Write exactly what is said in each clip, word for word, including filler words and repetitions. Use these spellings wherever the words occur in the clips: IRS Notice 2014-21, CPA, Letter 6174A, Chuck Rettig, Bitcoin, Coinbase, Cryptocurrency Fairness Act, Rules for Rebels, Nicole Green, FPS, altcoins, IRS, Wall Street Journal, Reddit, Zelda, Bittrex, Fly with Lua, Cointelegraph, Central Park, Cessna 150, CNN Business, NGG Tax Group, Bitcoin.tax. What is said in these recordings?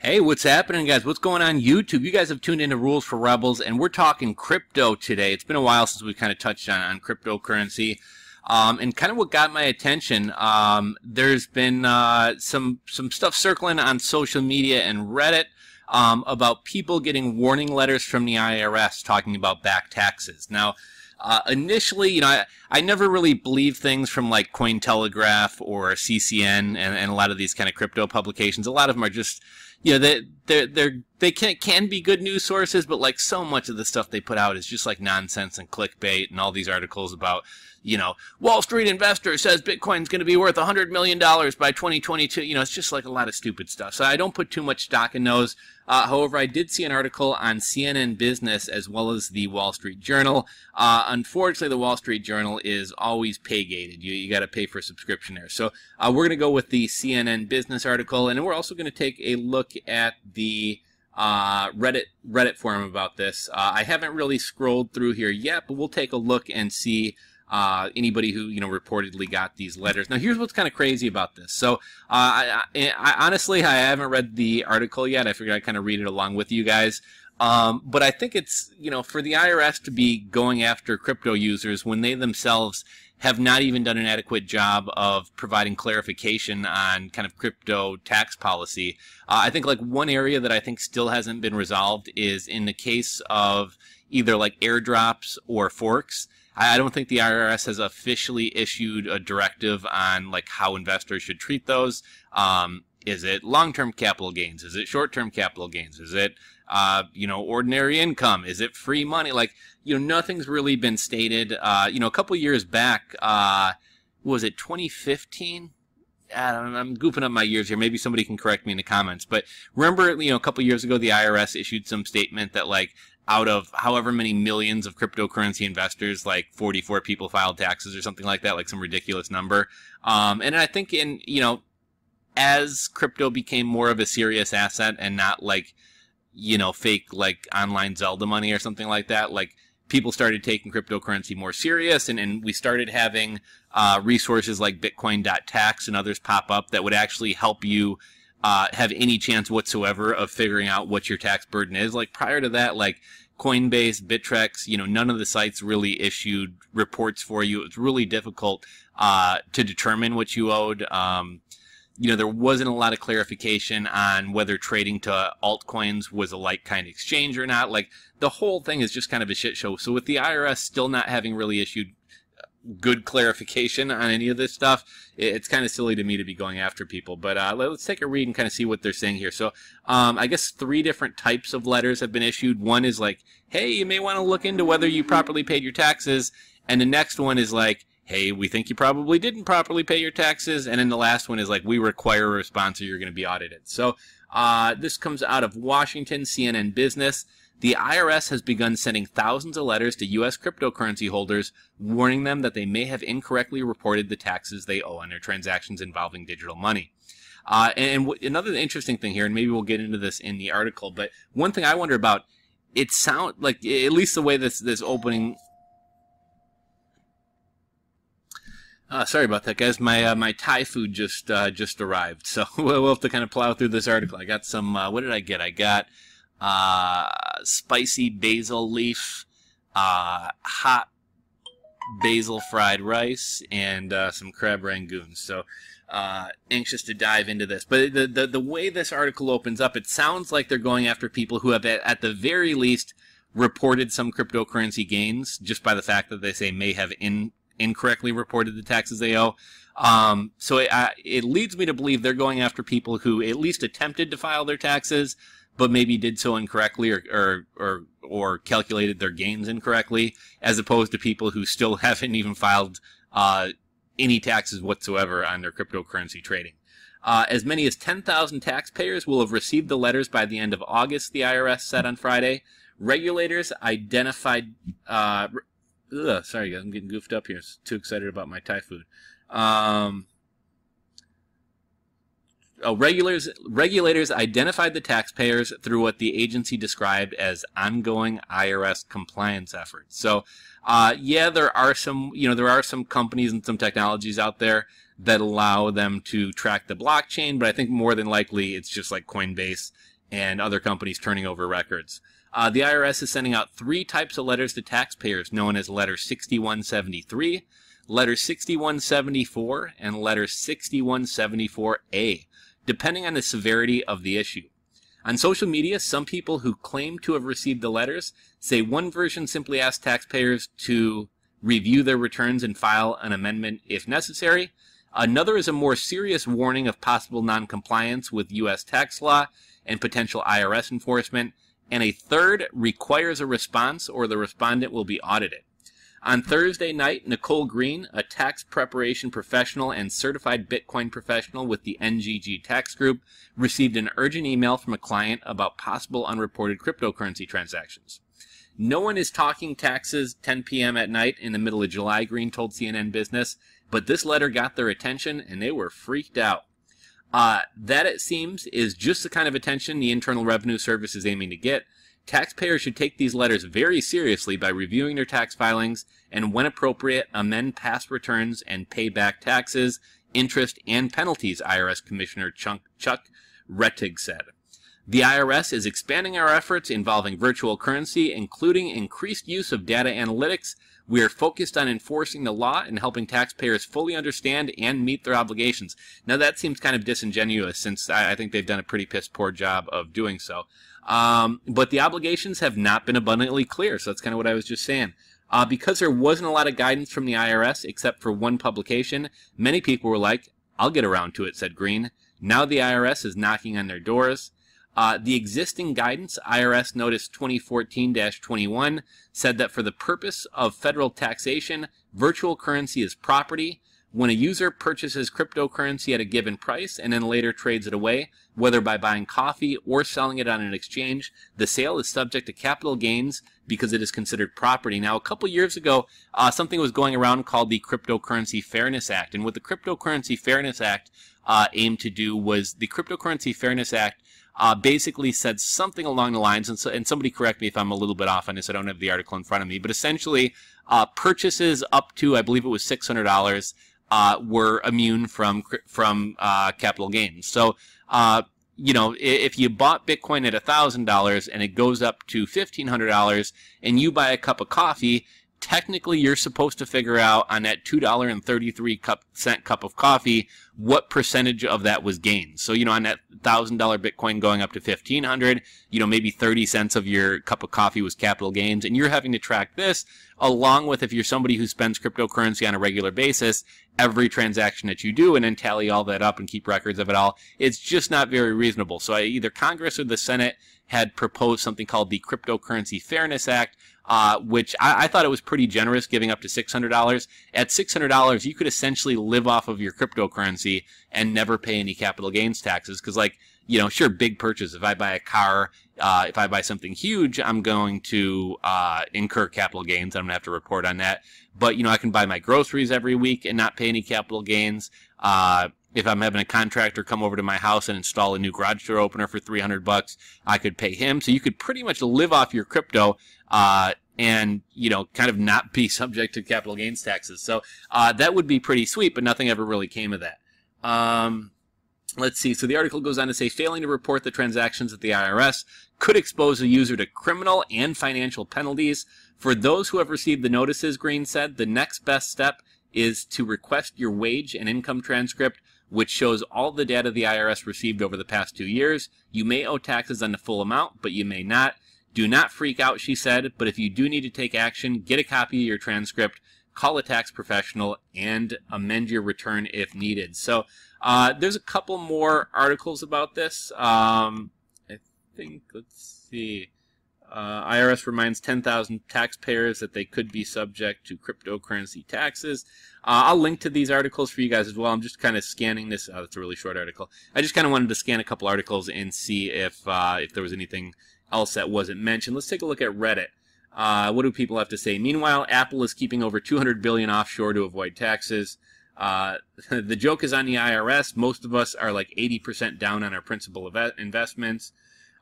Hey, what's happening, guys? What's going on YouTube? You guys have tuned into Rules for Rebels, and we're talking crypto today. It's been a while since we kind of touched on, on cryptocurrency. Um, and kind of what got my attention, um, there's been uh, some, some stuff circling on social media and Reddit um, about people getting warning letters from the I R S talking about back taxes. Now, Uh, initially, you know, I, I never really believed things from like Cointelegraph or C N N and, and a lot of these kind of crypto publications. A lot of them are just, you know, they they're, they're, they can can be good news sources, but like so much of the stuff they put out is just like nonsense and clickbait and all these articles about, you know, Wall Street investor says Bitcoin's going to be worth one hundred million dollars by twenty twenty-two. You know, it's just like a lot of stupid stuff. So I don't put too much stock in those. Uh, however, I did see an article on C N N Business as well as the Wall Street Journal. Uh, unfortunately, the Wall Street Journal is always pay-gated. You, you got to pay for a subscription there. So uh, we're going to go with the C N N Business article, and we're also going to take a look at the uh, Reddit Reddit forum about this. Uh, I haven't really scrolled through here yet, but we'll take a look and see Uh, anybody who, you know, reportedly got these letters. Now, here's what's kind of crazy about this. So, uh, I, I, I honestly, I haven't read the article yet. I figured I'd kind of read it along with you guys. Um, but I think it's, you know, for the I R S to be going after crypto users when they themselves have not even done an adequate job of providing clarification on kind of crypto tax policy. Uh, I think like one area that I think still hasn't been resolved is in the case of either like airdrops or forks. I don't think the I R S has officially issued a directive on like how investors should treat those. Um, is it long-term capital gains? Is it short-term capital gains? Is it uh, you know, ordinary income? Is it free money? Like, you know, nothing's really been stated. Uh, you know, a couple years back, uh, was it twenty fifteen? I don't know, I'm goofing up my years here. Maybe somebody can correct me in the comments. But remember, you know, a couple years ago, the I R S issued some statement that like, out of however many millions of cryptocurrency investors, like forty-four people filed taxes or something like that, like some ridiculous number. Um, and I think in, you know, as crypto became more of a serious asset and not like, you know, fake like online Zelda money or something like that, like people started taking cryptocurrency more serious, and, and we started having uh, resources like Bitcoin dot tax and others pop up that would actually help you Uh, have any chance whatsoever of figuring out what your tax burden is. Like prior to that, like Coinbase, Bittrex, you know, none of the sites really issued reports for you. It was really difficult uh, to determine what you owed. Um, you know, there wasn't a lot of clarification on whether trading to altcoins was a like-kind exchange or not. Like the whole thing is just kind of a shit show. So with the I R S still not having really issued good clarification on any of this stuff, it's kind of silly to me to be going after people. But uh, let's take a read and kind of see what they're saying here. So um, I guess three different types of letters have been issued. One is like, hey, you may want to look into whether you properly paid your taxes. And the next one is like, hey, we think you probably didn't properly pay your taxes. And then the last one is like, we require a response or you're going to be audited. So uh, this comes out of Washington, C N N Business. The I R S has begun sending thousands of letters to U S cryptocurrency holders, warning them that they may have incorrectly reported the taxes they owe on their transactions involving digital money. Uh, and w another interesting thing here, and maybe we'll get into this in the article, but one thing I wonder about, it sound like, at least the way this, this opening... Uh, sorry about that, guys. My uh, my Thai food just, uh, just arrived, so we'll have to kind of plow through this article. I got some... Uh, what did I get? I got... Uh, spicy basil leaf, uh, hot basil fried rice, and uh, some crab rangoons. So uh, anxious to dive into this. But the, the, the way this article opens up, it sounds like they're going after people who have at, at the very least reported some cryptocurrency gains just by the fact that they say may have in, incorrectly reported the taxes they owe. Um, so it, I, it leads me to believe they're going after people who at least attempted to file their taxes, but maybe did so incorrectly or, or or or calculated their gains incorrectly, as opposed to people who still haven't even filed uh, any taxes whatsoever on their cryptocurrency trading. Uh, as many as ten thousand taxpayers will have received the letters by the end of August, the I R S said on Friday. Regulators identified... Uh, ugh, sorry, guys, I'm getting goofed up here. I'm too excited about my Thai food. Um... Oh, regulators, regulators identified the taxpayers through what the agency described as ongoing I R S compliance efforts. So, uh, yeah, there are some, you know, there are some companies and some technologies out there that allow them to track the blockchain, but I think more than likely it's just like Coinbase and other companies turning over records. Uh, the I R S is sending out three types of letters to taxpayers, known as Letter sixty-one seventy-three, Letter sixty-one seventy-four, and Letter sixty-one seventy-four A, depending on the severity of the issue. On social media, some people who claim to have received the letters say one version simply asks taxpayers to review their returns and file an amendment if necessary. Another is a more serious warning of possible noncompliance with U S tax law and potential I R S enforcement. And a third requires a response or the respondent will be audited. On Thursday night, Nicole Green, a tax preparation professional and certified Bitcoin professional with the N G G Tax Group, received an urgent email from a client about possible unreported cryptocurrency transactions. No one is talking taxes ten p m at night in the middle of July, Green told C N N Business, but this letter got their attention and they were freaked out. Uh, that, it seems, is just the kind of attention the Internal Revenue Service is aiming to get. Taxpayers should take these letters very seriously by reviewing their tax filings and, when appropriate, amend past returns and pay back taxes, interest, and penalties, I R S Commissioner Chuck Rettig said. The I R S is expanding our efforts involving virtual currency, including increased use of data analytics. We are focused on enforcing the law and helping taxpayers fully understand and meet their obligations. Now, that seems kind of disingenuous, since I think they've done a pretty piss poor job of doing so. Um, but the obligations have not been abundantly clear, so that's kind of what I was just saying. Uh, because there wasn't a lot of guidance from the I R S, except for one publication, many people were like, I'll get around to it, said Green. Now the I R S is knocking on their doors. Uh, the existing guidance, I R S Notice twenty fourteen dash twenty-one, said that for the purpose of federal taxation, virtual currency is property. When a user purchases cryptocurrency at a given price and then later trades it away, whether by buying coffee or selling it on an exchange, the sale is subject to capital gains because it is considered property. Now, a couple years ago, uh, something was going around called the Cryptocurrency Fairness Act. And what the Cryptocurrency Fairness Act uh, aimed to do was the Cryptocurrency Fairness Act Uh, basically said something along the lines, and, so, and somebody correct me if I'm a little bit off on this, I don't have the article in front of me, but essentially uh, purchases up to, I believe it was six hundred dollars, uh, were immune from from uh, capital gains. So, uh, you know, if you bought Bitcoin at one thousand dollars and it goes up to fifteen hundred dollars and you buy a cup of coffee, technically you're supposed to figure out on that two dollars and thirty-three cent cup of coffee what percentage of that was gained. So, you know, on that one thousand dollar Bitcoin going up to fifteen hundred dollars, you know, maybe thirty cents of your cup of coffee was capital gains. And you're having to track this along with, if you're somebody who spends cryptocurrency on a regular basis, every transaction that you do, and then tally all that up and keep records of it all. It's just not very reasonable. So either Congress or the Senate had proposed something called the Cryptocurrency Fairness Act, Uh, which I, I thought it was pretty generous, giving up to six hundred dollars. At six hundred dollars, you could essentially live off of your cryptocurrency and never pay any capital gains taxes. Because, like, you know, sure, big purchase. If I buy a car, uh, if I buy something huge, I'm going to uh, incur capital gains. I'm going to have to report on that. But, you know, I can buy my groceries every week and not pay any capital gains. Uh, if I'm having a contractor come over to my house and install a new garage door opener for three hundred bucks, I could pay him. So you could pretty much live off your crypto, Uh, and, you know, kind of not be subject to capital gains taxes. So uh, that would be pretty sweet, but nothing ever really came of that. Um, let's see. So the article goes on to say, failing to report the transactions at the I R S could expose a user to criminal and financial penalties. For those who have received the notices, Green said, the next best step is to request your wage and income transcript, which shows all the data the I R S received over the past two years. You may owe taxes on the full amount, but you may not. Do not freak out, she said, but if you do need to take action, get a copy of your transcript, call a tax professional, and amend your return if needed. So uh, there's a couple more articles about this. Um, I think, let's see, uh, I R S reminds ten thousand taxpayers that they could be subject to cryptocurrency taxes. Uh, I'll link to these articles for you guys as well. I'm just kind of scanning this. Oh, that's a really short article. I just kind of wanted to scan a couple articles and see if uh, if there was anything else that wasn't mentioned. Let's take a look at Reddit. Uh, what do people have to say? Meanwhile, Apple is keeping over two hundred billion dollars offshore to avoid taxes. Uh, the joke is on the I R S. Most of us are like eighty percent down on our principal investments.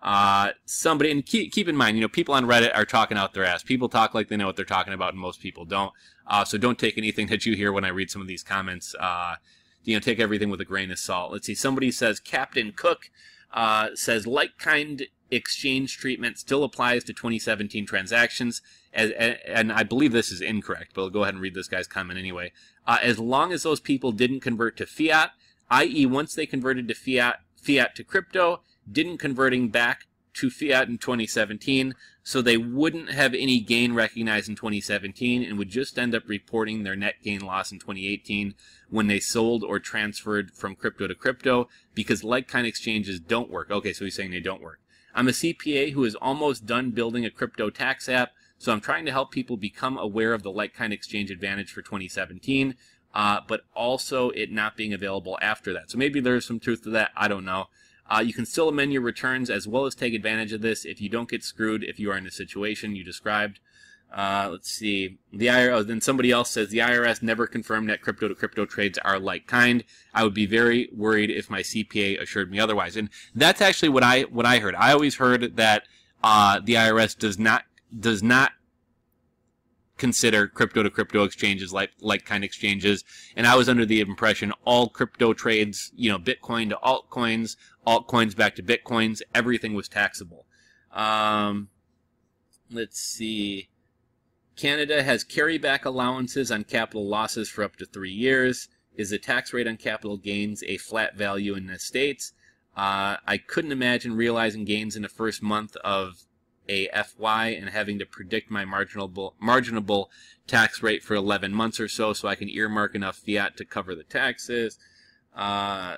Uh, somebody, and keep, keep in mind, you know, people on Reddit are talking out their ass. People talk like they know what they're talking about, and most people don't. Uh, so don't take anything that you hear when I read some of these comments, uh, you know, take everything with a grain of salt. Let's see. Somebody says Captain Cook uh, says like-kind exchange treatment still applies to twenty seventeen transactions, as, and, and I believe this is incorrect, but I'll go ahead and read this guy's comment anyway. Uh, as long as those people didn't convert to fiat, that is, once they converted to fiat, fiat to crypto, didn't converting back to fiat in twenty seventeen, so they wouldn't have any gain recognized in twenty seventeen and would just end up reporting their net gain loss in twenty eighteen when they sold or transferred from crypto to crypto, because like-kind exchanges don't work. Okay, so he's saying they don't work. I'm a C P A who is almost done building a crypto tax app, so I'm trying to help people become aware of the like-kind exchange advantage for twenty seventeen, uh, but also it not being available after that. So maybe there's some truth to that. I don't know. Uh, you can still amend your returns as well as take advantage of this if you don't get screwed if you are in the situation you described. Uh, let's see. The I R S. Then somebody else says the I R S never confirmed that crypto to crypto trades are like kind. I would be very worried if my C P A assured me otherwise. And that's actually what I what I heard. I always heard that uh, the I R S does not does not consider crypto to crypto exchanges like like kind exchanges. And I was under the impression all crypto trades, you know, Bitcoin to altcoins, altcoins back to Bitcoins, everything was taxable. Um, let's see. Canada has carryback allowances on capital losses for up to three years. Is the tax rate on capital gains a flat value in the States? Uh, I couldn't imagine realizing gains in the first month of a F Y and having to predict my marginable, marginable tax rate for eleven months or so, so I can earmark enough fiat to cover the taxes. Uh,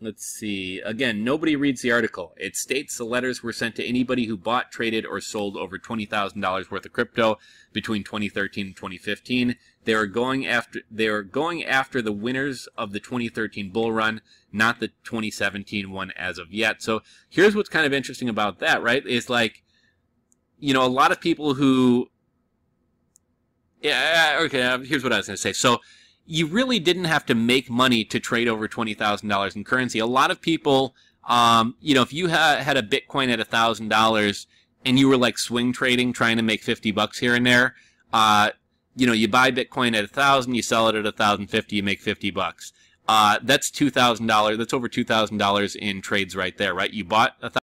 Let's see. Again, nobody reads the article. It states the letters were sent to anybody who bought, traded, or sold over twenty thousand dollars worth of crypto between twenty thirteen and twenty fifteen. They are going after they are going after the winners of the twenty thirteen bull run, not the twenty seventeen one as of yet. So here's what's kind of interesting about that, right? It's like, you know, a lot of people who, yeah, okay. Here's what I was going to say. So you really didn't have to make money to trade over twenty thousand dollars in currency. A lot of people, um, you know, if you ha had a Bitcoin at one thousand dollars and you were like swing trading, trying to make fifty bucks here and there, uh, you know, you buy Bitcoin at one thousand, you sell it at one thousand fifty, you make fifty bucks. Uh, that's two thousand dollars. That's over two thousand dollars in trades right there, right? You bought a thousand.